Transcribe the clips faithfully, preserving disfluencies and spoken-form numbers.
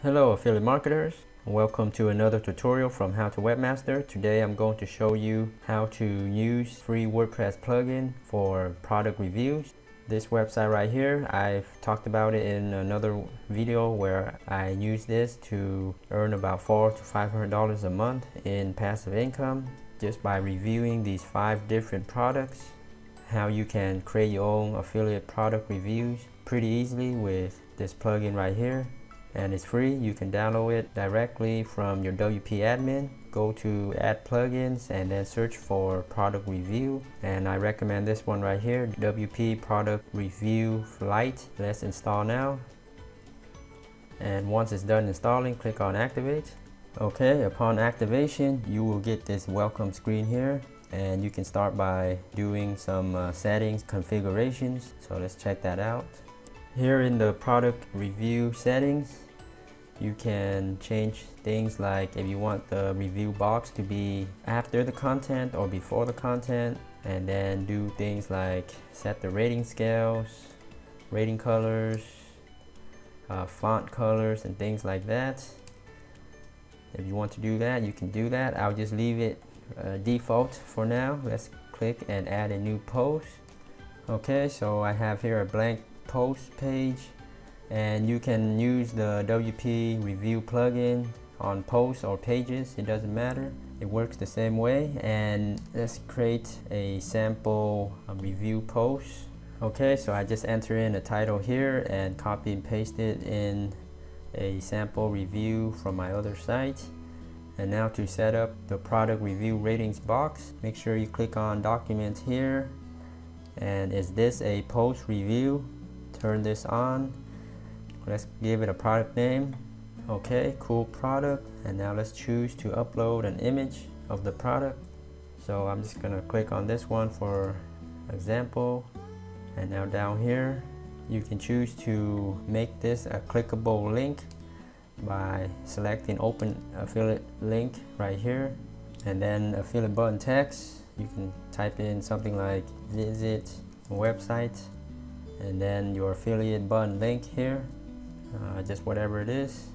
Hello affiliate marketers, welcome to another tutorial from How to Webmaster. Today I'm going to show you how to use free WordPress plugin for product reviews. This website right here, I've talked about it in another video where I use this to earn about four to five hundred dollars a month in passive income just by reviewing these five different products. How you can create your own affiliate product reviews pretty easily with this plugin right here. And it's free. You can download it directly from your W P admin. Go to add plugins and then search for product review, and I recommend this one right here, W P Product Review Lite. Let's install now, and once it's done installing, click on activate. Okay, upon activation you will get this welcome screen here, and you can start by doing some uh, settings configurations. So let's check that out. Here in the product review settings, you can change things like if you want the review box to be after the content or before the content, and then do things like set the rating scales, rating colors, uh, font colors, and things like that. If you want to do that, you can do that. I'll just leave it uh, default for now. Let's click and add a new post. Okay, so I have here a blank post page, and you can use the W P review plugin on posts or pages, it doesn't matter, it works the same way. And let's create a sample review post. Okay, so I just enter in a title here and copy and paste it in a sample review from my other site. And now to set up the product review ratings box, make sure you click on documents here, and is this a post review? Turn this on. Let's give it a product name. Okay, cool product. And now let's choose to upload an image of the product. So I'm just gonna click on this one for example. And now down here, you can choose to make this a clickable link by selecting open affiliate link right here. And then affiliate button text, you can type in something like visit website, and then your affiliate button link here, uh, just whatever it is.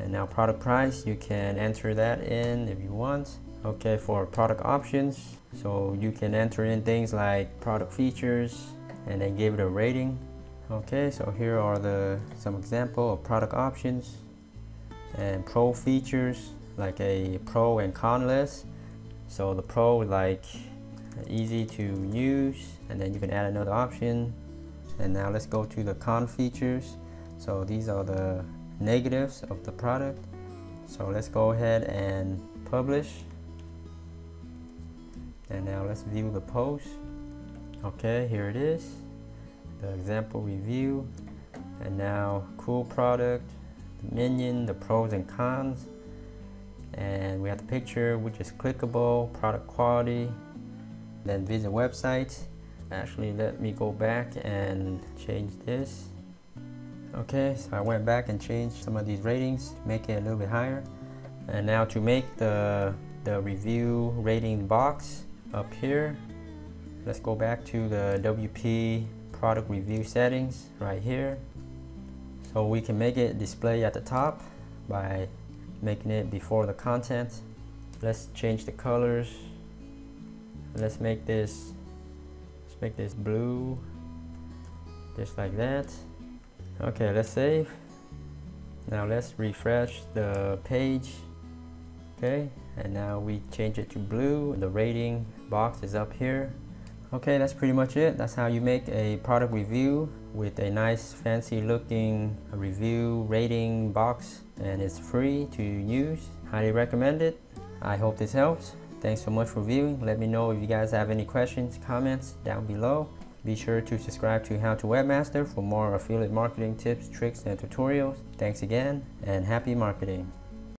And now product price, you can enter that in if you want. Okay, for product options, so you can enter in things like product features and then give it a rating. Okay, so here are the some example of product options and pro features, like a pro and con list. So the pro, like easy to use, and then you can add another option. And now let's go to the con features. So these are the negatives of the product. So let's go ahead and publish. And now let's view the post. Okay, here it is, the example review. And now cool product, minion, the pros and cons. And we have the picture, which is clickable, product quality, then visit website. Actually, let me go back and change this. Okay, so I went back and changed some of these ratings to make it a little bit higher. And now to make the the review rating box up here, let's go back to the W P product review settings right here. So we can make it display at the top by making it before the content. Let's change the colors. Let's make this make this blue, just like that. Okay, let's save. Now let's refresh the page. Okay, and now we change it to blue. The rating box is up here. Okay, that's pretty much it. That's how you make a product review with a nice fancy looking review rating box, and it's free to use. Highly recommend it. I hope this helps. Thanks so much for viewing. Let me know if you guys have any questions, comments down below. Be sure to subscribe to How to Webmaster for more affiliate marketing tips, tricks, and tutorials. Thanks again, and happy marketing.